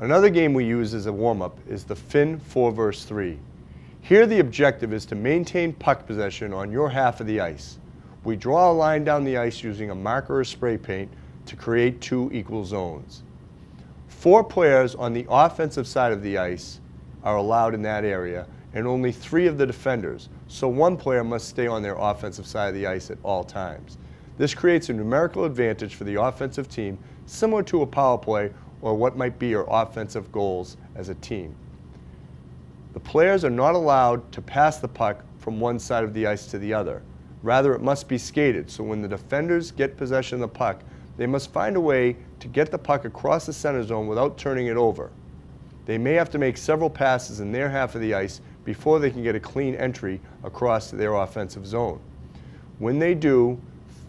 Another game we use as a warm-up is the Fin 4 vs. 3. Here the objective is to maintain puck possession on your half of the ice. We draw a line down the ice using a marker or spray paint to create two equal zones. 4 players on the offensive side of the ice are allowed in that area, and only 3 of the defenders, so 1 player must stay on their offensive side of the ice at all times. This creates a numerical advantage for the offensive team, similar to a power play or what might be your offensive goals as a team. The players are not allowed to pass the puck from one side of the ice to the other. Rather, it must be skated, so when the defenders get possession of the puck, they must find a way to get the puck across the center zone without turning it over. They may have to make several passes in their half of the ice before they can get a clean entry across to their offensive zone. When they do,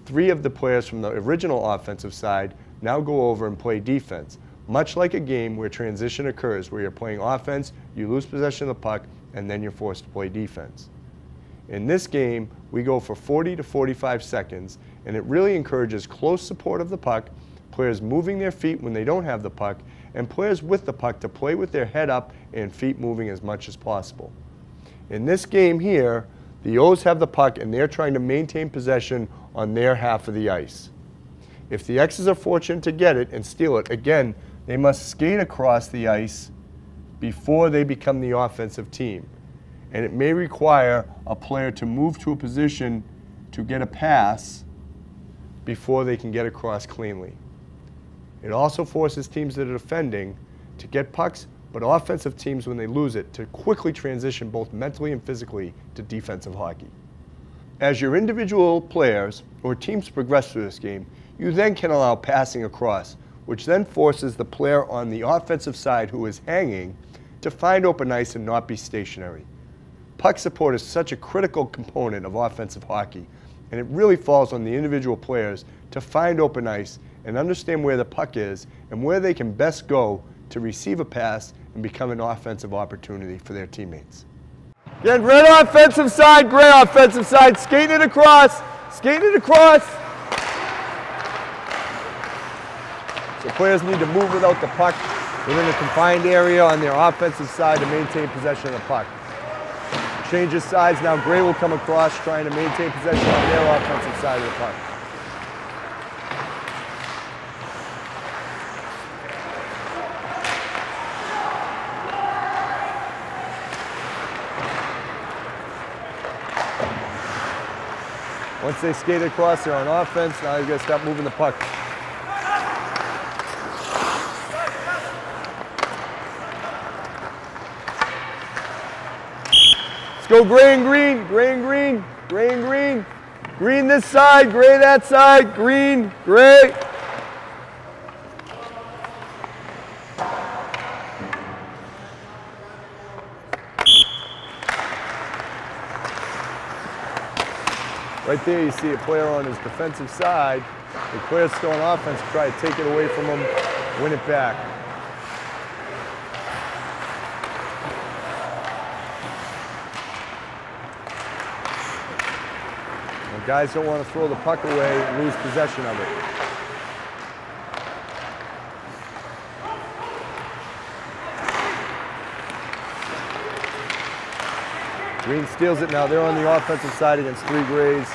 3 of the players from the original offensive side now go over and play defense, much like a game where transition occurs, where you're playing offense, you lose possession of the puck, and then you're forced to play defense. In this game, we go for 40 to 45 seconds, and it really encourages close support of the puck, players moving their feet when they don't have the puck, and players with the puck to play with their head up and feet moving as much as possible. In this game here, the O's have the puck, and they're trying to maintain possession on their half of the ice. If the X's are fortunate to get it and steal it, again, they must skate across the ice before they become the offensive team. And it may require a player to move to a position to get a pass before they can get across cleanly. It also forces teams that are defending to get pucks, but offensive teams, when they lose it, to quickly transition both mentally and physically to defensive hockey. As your individual players or teams progress through this game, you then can allow passing across, which then forces the player on the offensive side who is hanging to find open ice and not be stationary. Puck support is such a critical component of offensive hockey, and it really falls on the individual players to find open ice and understand where the puck is and where they can best go to receive a pass and become an offensive opportunity for their teammates. Again, red offensive side, gray offensive side, skating it across, skating it across. So players need to move without the puck within a confined area on their offensive side to maintain possession of the puck. Changes sides, now gray will come across trying to maintain possession on their offensive side of the puck. Once they skate across, they're on offense, now they've got to stop moving the puck. Go gray and green, gray and green, gray and green. Green this side, gray that side, green, gray. Right there you see a player on his defensive side. The player's still on offense, try to take it away from him, win it back. Guys don't want to throw the puck away and lose possession of it. Green steals it now. They're on the offensive side against 3 grays.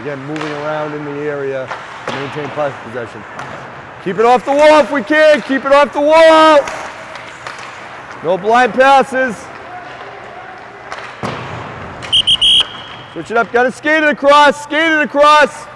Again, moving around in the area to maintain puck possession. Keep it off the wall if we can. Keep it off the wall. No blind passes. Switch it up, got to skate it across, skate it across.